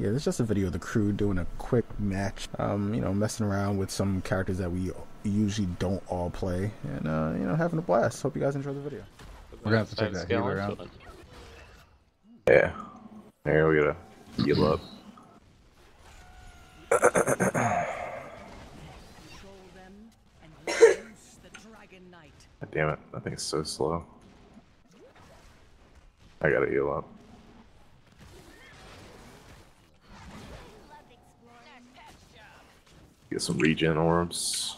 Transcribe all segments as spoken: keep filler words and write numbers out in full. Yeah, this is just a video of the crew doing a quick match, um, you know, messing around with some characters that we usually don't all play, and, uh, you know, having a blast. Hope you guys enjoy the video. We're going to have to take that healer out. Yeah. Here we gotta heal up. God damn it, that thing's so slow. I gotta heal up. Get some regen orbs.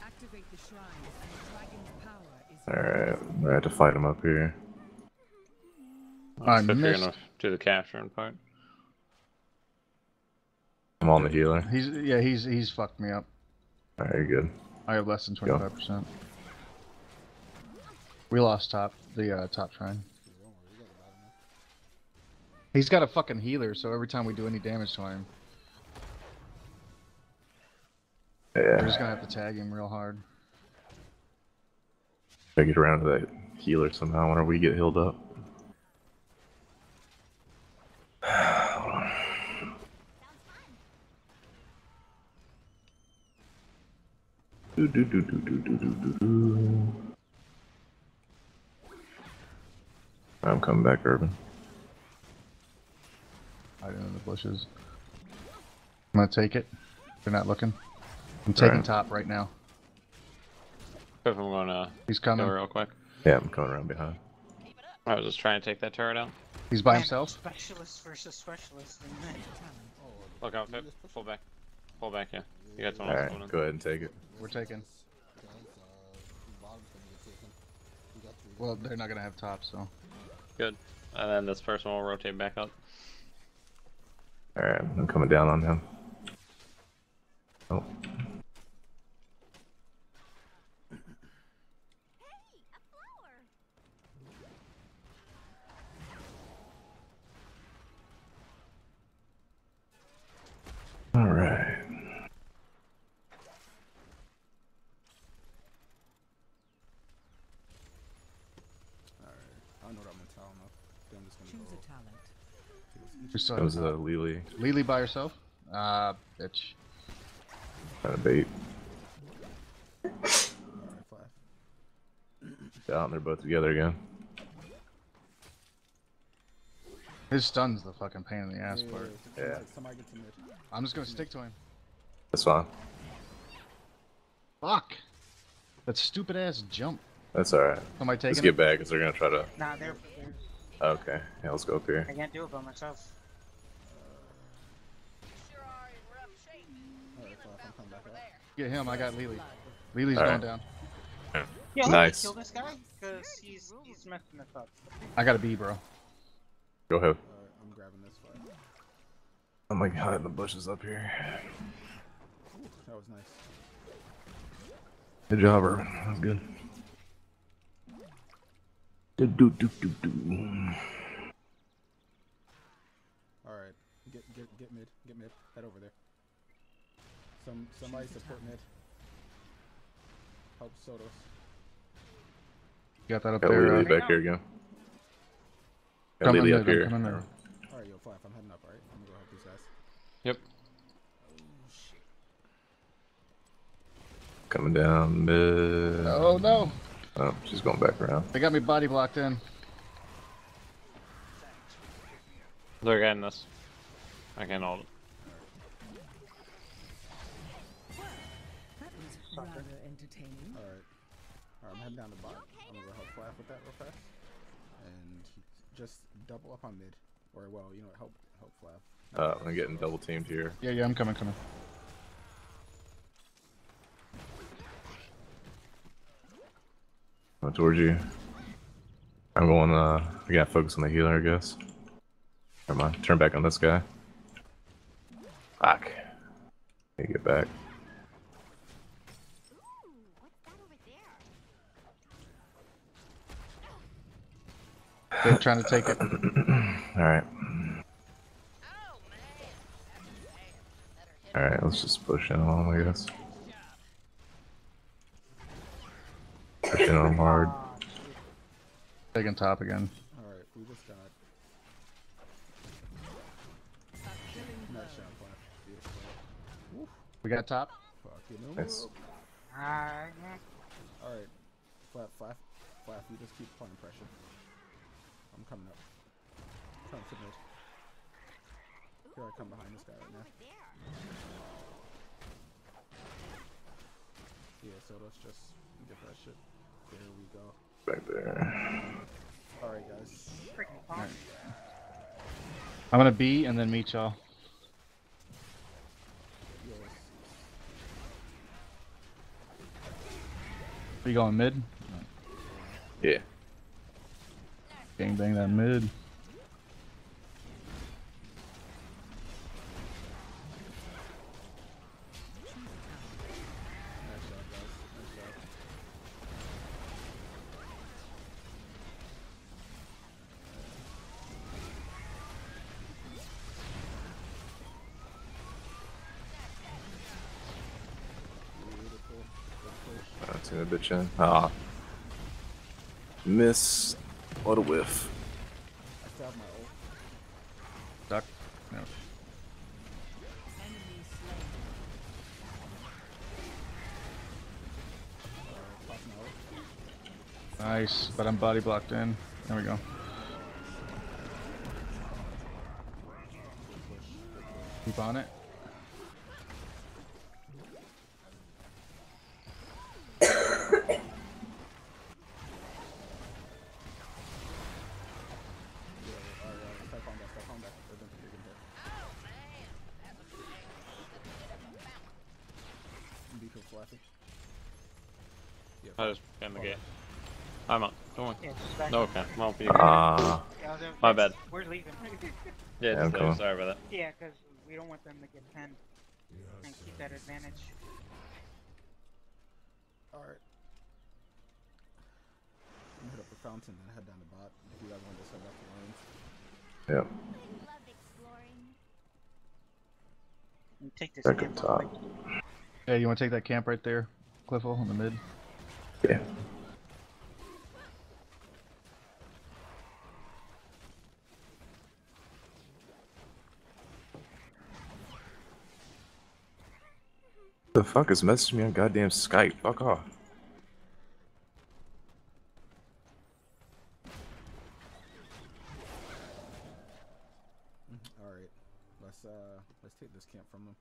Activate the shrine and dragon's power is... Alright, I had to fight him up here. Alright, so you're gonna do the capturing part. I'm on the healer. He's yeah, he's he's fucked me up. Alright, you're good. I have less than twenty-five percent. We lost top, the uh, top shrine. He's got a fucking healer, so every time we do any damage to him, yeah. We're just gonna have to tag him real hard. Gotta get around to that healer somehow whenever we get healed up. Do, do, do, do, do, do, do, do. I'm coming back, Urban. Hiding in the bushes. I'm gonna take it. They're not looking. I'm taking right. top right now. If I'm gonna He's coming go real quick. Yeah, I'm coming around behind. I was just trying to take that turret out. He's by himself. Specialist versus specialist. Look out, Pip. Pull back. Pull back, yeah. You got someone else. Alright, go ahead and take it. We're taking. Well, they're not gonna have top, so. Good. And then this person will rotate back up. Alright, I'm coming down on him. Oh. Hey, a flower. That was uh, Li Li. Li Li by herself? Ah, uh, bitch. Trying to bait. Out and they're both together again. His stun's the fucking pain in the ass yeah, part. Yeah. I'm just gonna stick to him. That's fine. Fuck! That stupid ass jump. That's alright. Let's get back because they're gonna try to. Nah, they're. Okay, yeah, let's go up here. I can't do it by myself. Get him, I got Li Li. Li Li's going down. Yeah, nice. Kill this guy, cause he's, he's messing us up. I got a B, bro. Go ahead. I'm grabbing this fight. Oh my god, in the bushes up here. That was nice. Good job, Urban. That was good. Do, do, do, do, do. Alright, get, get, get mid, get mid, head over there. Some, somebody support mid. Help Sotos. You got that up got there, Li Li back here again. Got Li Li up here. Alright, yo, Flath, I'm heading up, alright? I'm gonna go help these guys. Yep. Oh, shit. Coming down mid. Oh, no. Oh, she's going back around. They got me body blocked in. They're getting this. I can't hold it. That was rather entertaining. Alright. Alright, I'm heading down the bottom. I'm gonna help Flath with that real fast. And just double up on mid. Or, well, you know what, help, help Flath. Uh, I'm getting double teamed here. Yeah, yeah, I'm coming, coming. Towards you. I'm going, uh, we gotta focus on the healer, I guess. Never mind. Turn back on this guy. Fuck. Let me get back. Ooh, what's that over there? They're trying to take it. Alright. Oh, Alright, let's just push in on him, I guess. Push in on him hard. Taking top again. Alright, we just got... Nice shot, Flath. Beautiful. We got top. Fuck you, no. Nice. Alright, Flath, Flath, Flath, you just keep applying pressure. I'm coming up. I'm trying to finish. I come behind this guy right now. Yeah, so let's just get that shit. There we go. Back there. Alright, guys. All right. I'm gonna B and then meet y'all. Yes. Are you going mid? Yeah. Bang bang that mid. A bitch in. Ah. Miss. What a whiff. I still have my ult. Duck. No. Nice, but I'm body blocked in. There we go. Keep on it. I just am again. I'm up. Don't worry. Yeah, no, okay. Well, uh, my bad. We're leaving. Yeah, yeah, just leave. Sorry about that. Yeah, because we don't want them to get pinned and keep that advantage. All right. I'm gonna hit up the fountain and head down the bot. If you guys want to just head up the lanes. Yep. Take this second top. Like... Yeah, you want to take that camp right there, Cliffle, on the mid. Yeah. The fuck is messaging me on goddamn Skype? Fuck off. All right, let's uh, let's take this camp from them.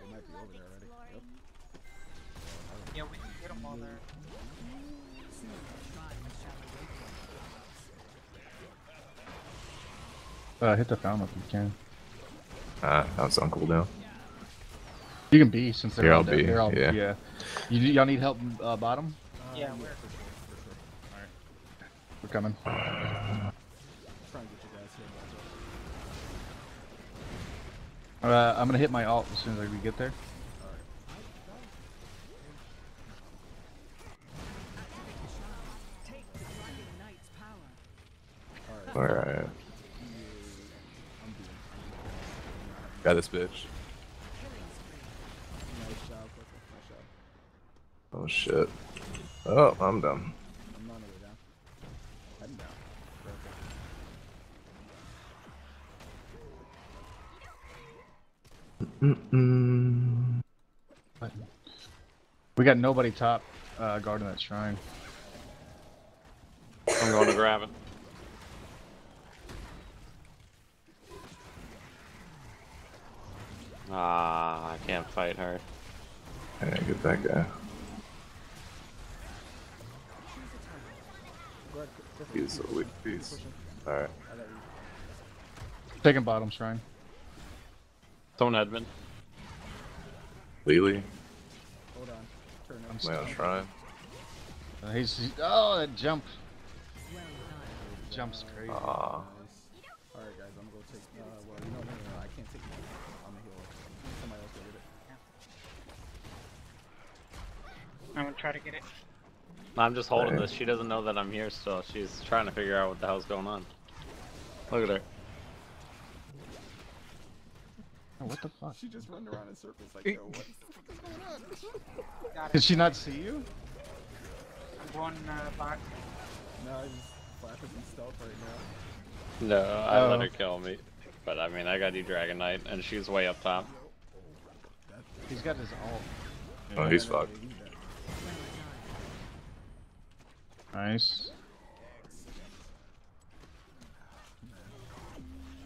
They might be over there already. Yep. Yeah, we can get them all there. Uh, hit the fountain if you can. Ah, uh, that's on cooldown. You can be since they're Here all dead. They're all, yeah. yeah. Y'all need help uh, bottom? Uh, yeah, we're, we're, we're coming. Uh, trying to get you guys here. Uh, I'm gonna hit my alt as soon as I can get there. Alright. Got this bitch. Oh shit. Oh, I'm done. I'm on the way down. I'm down. Mm-mm. We got nobody top uh, guarding that shrine. I'm going to grab it. Ah, I can't fight her. Yeah, get that guy. He's a weak piece. Alright. Taking bottom shrine. Don't admin. Li Li. Hold on. Turn up. Play on shrine. Uh, he's, he's. Oh, that jump. Jump's crazy. Aww. Alright, guys, I'm gonna go take. Uh, well, you know, no, no, no, I can't take one. I'm gonna heal. Somebody else go get it. I'm gonna try to get it. I'm just holding right. this. She doesn't know that I'm here still. She's trying to figure out what the hell's going on. Look at her. what the fuck? She just runned around in circles like, yo, what the fuck is going on? Did she not see you? I'm going uh, back. No, I just Flath is in stealth right now. No, I oh. let her kill me. But I mean, I gotta do Dragon Knight, and she's way up top. He's got his ult. Oh, he's fucked. Nice.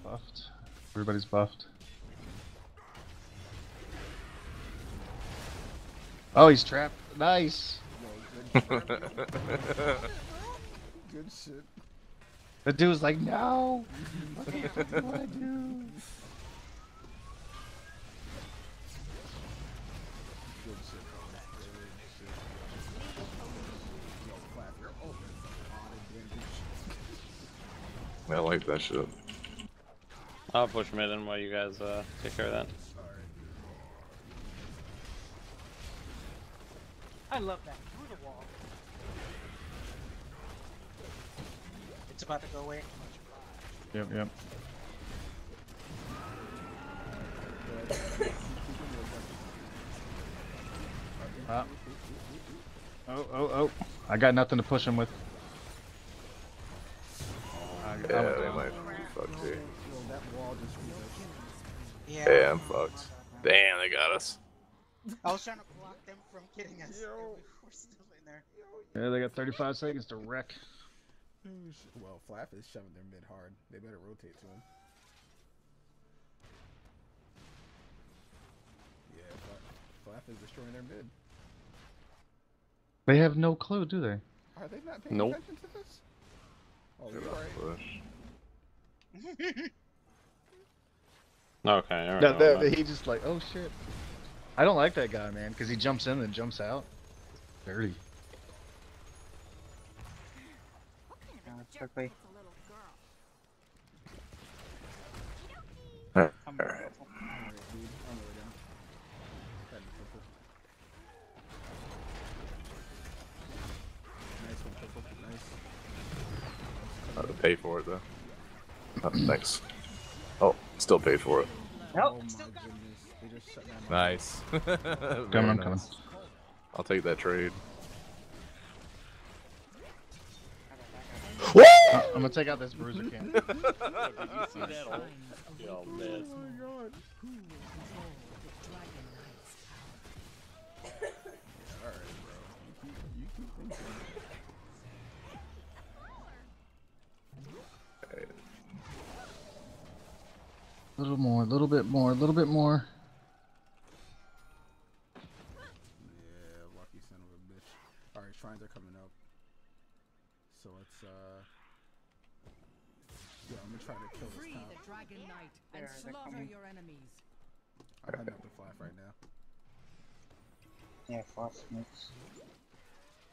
Buffed. Everybody's buffed. Oh, he's trapped. Nice. Good shit. The dude was like, no. What the fuck do I do? I like that shit. I'll push mid in while you guys uh, take care of that. I love that. Through the wall. It's about to go away. Yep, yep. uh, oh, oh, oh. I got nothing to push him with. Yeah, they might be fucked here. Yeah, hey, I'm fucked. Damn, they got us. I was trying to block them from getting us. Yo. We're still in there. Yeah, they got thirty-five seconds to wreck. Well, Flath is shoving their mid hard. They better rotate to him. Yeah, Flath is destroying their mid. They have no clue, do they? Are they not paying nope. attention to this? Oh, right. Okay, alright. No, no, no. He just like, oh shit. I don't like that guy, man, because he jumps in and jumps out. Dirty. Alright. All right. I had to pay for it though. Oh, thanks. Oh, still paid for it. Nope, oh, still got it. Nice. Come on, come on. I'll take that trade. Woo! Uh, I'm gonna take out this bruiser cannon. Did you see that all? Y'all missed. Oh my god. Alright, bro. You keep thinking. A little more, a little bit more, a little bit more. Yeah, lucky son of a bitch. Alright, shrines are coming up. So let's, uh. Yeah, I'm gonna try to kill this town. Free the Dragon Knight and slaughter your enemies. I got nothing to Flath right now. Yeah, Flath smokes.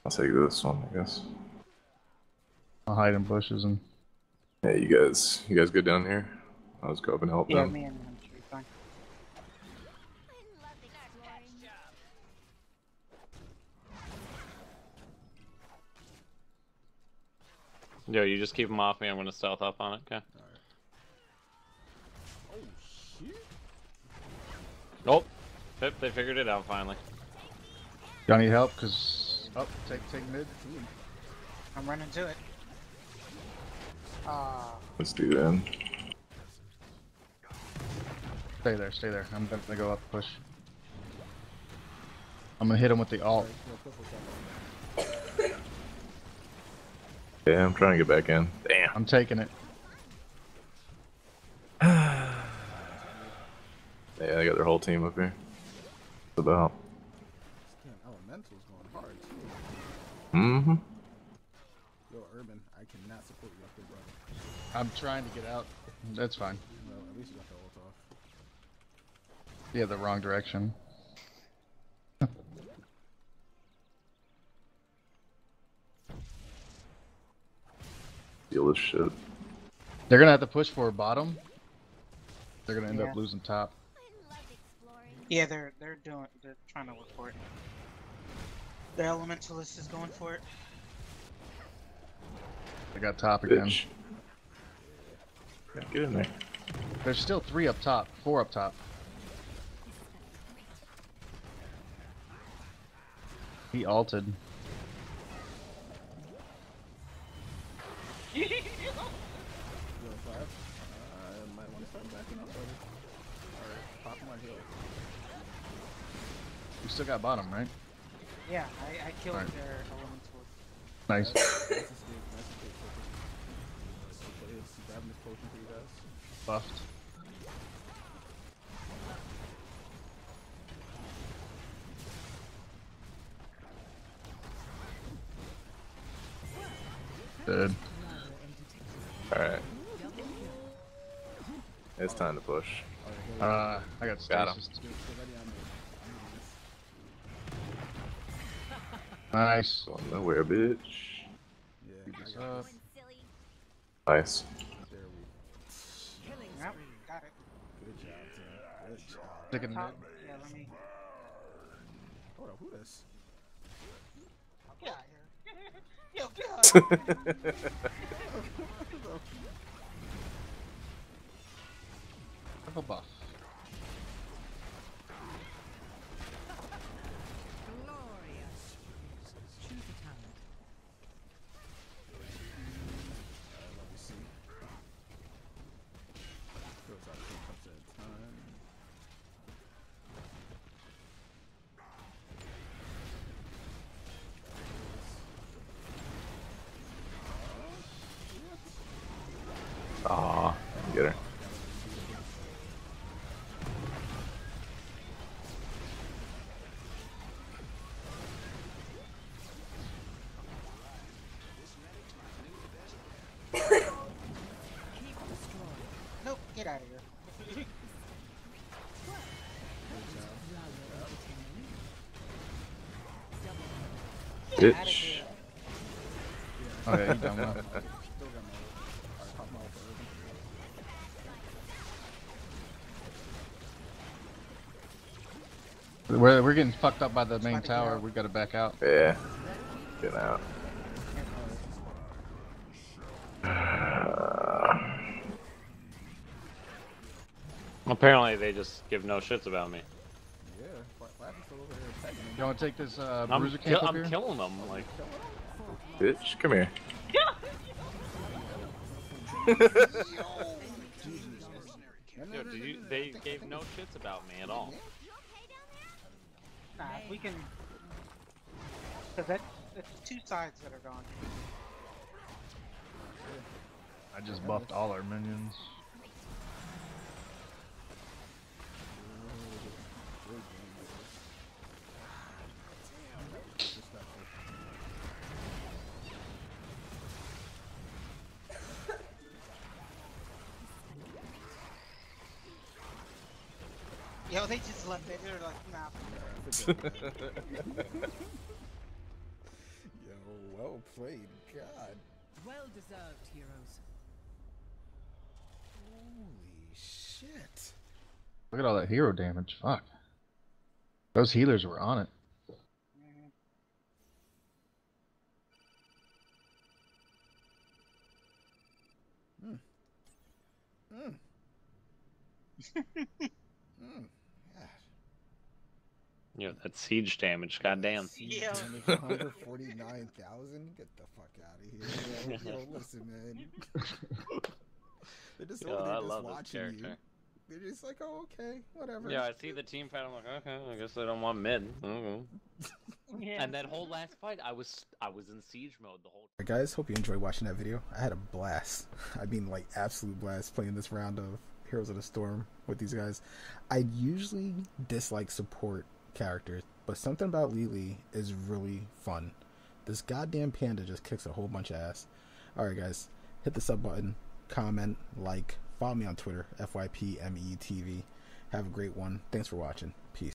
I'll take this one, I guess. I'll hide in bushes and. Hey, you guys, you guys good down here? I'll just go up and help yeah, them. Man, I'm sure you're fine. Yo, you just keep them off me. I'm gonna stealth up on it. Okay. Right. Oh shit! Nope. Oh, Pip, they figured it out finally. Y'all need help? Cause oh, take take mid. Ooh. I'm running to it. Uh... Let's do that. Stay there, stay there. I'm gonna go up, push. I'm gonna hit him with the ult. Yeah, I'm trying to get back in. Damn. I'm taking it. Yeah, I got their whole team up here. What's about? Elemental's going hard too. Mm-hmm. Yo, Urban, I cannot support you up there, brother. I'm trying to get out. That's fine. Well, at least you got the ult. Yeah, the wrong direction. Deal this shit. They're gonna have to push for a bottom. They're gonna end yeah. up losing top. Yeah, they're they're doing they're trying to look for it. The elementalist is going for it. They got top again. Bitch. Get in there. There's still three up top, four up top. He ulted. Yo, Flath, I might want to start backing up, or pop my heal. You still got bottom, right? Yeah, I, I killed right. their elemental. Nice. Nice escape, nice escape. Grabbing this potion for you guys. Buffed. Dead. Alright. It's time to push. Uh, I got stasis. Nice. Going nowhere, bitch. Yeah, uh, nice. Yep, got it. Good job, dude. Good job. Sticking mid. Yeah, let me. Hold on, who this? Get out of here. Yo, get out of here. Have a buff. Aw, get her. Nope, get out of here. Bitch. Oh yeah, you done well. We're, we're getting fucked up by the main tower, we gotta back out. Yeah. Get out. Apparently they just give no shits about me. Yeah. You wanna take this uh, bruiser camp up here? I'm killing them, like... Bitch, come here. Dude, did you, they gave no shits about me at all. Nah, if we can... Cause that, that's two sides that are gone. I just buffed all our minions. Yo, they just left it. They were like, nah. Yo, well played, God. Well deserved, heroes. Holy shit. Look at all that hero damage. Fuck. Those healers were on it. Mm. Mm. Mm. Mm. Yeah, that siege damage, goddamn. Yeah. one hundred forty-nine thousand? Get the fuck out of here. Yo, yo, listen, man. They're just, yo, over there I just love watching this character. You. They're just like, oh, okay, whatever. Yeah, I see the team fight, I'm like, okay, I guess they don't want mid. Mm-hmm. Yeah. And that whole last fight, I was I was in siege mode the whole time. Right, guys, hope you enjoyed watching that video. I had a blast. I mean, like, absolute blast playing this round of Heroes of the Storm with these guys. I usually dislike support characters, but something about Li Li is really fun. This goddamn panda just kicks a whole bunch of ass. Alright guys, hit the sub button, comment, like, follow me on Twitter, F Y P M E T V. Have a great one. Thanks for watching. Peace.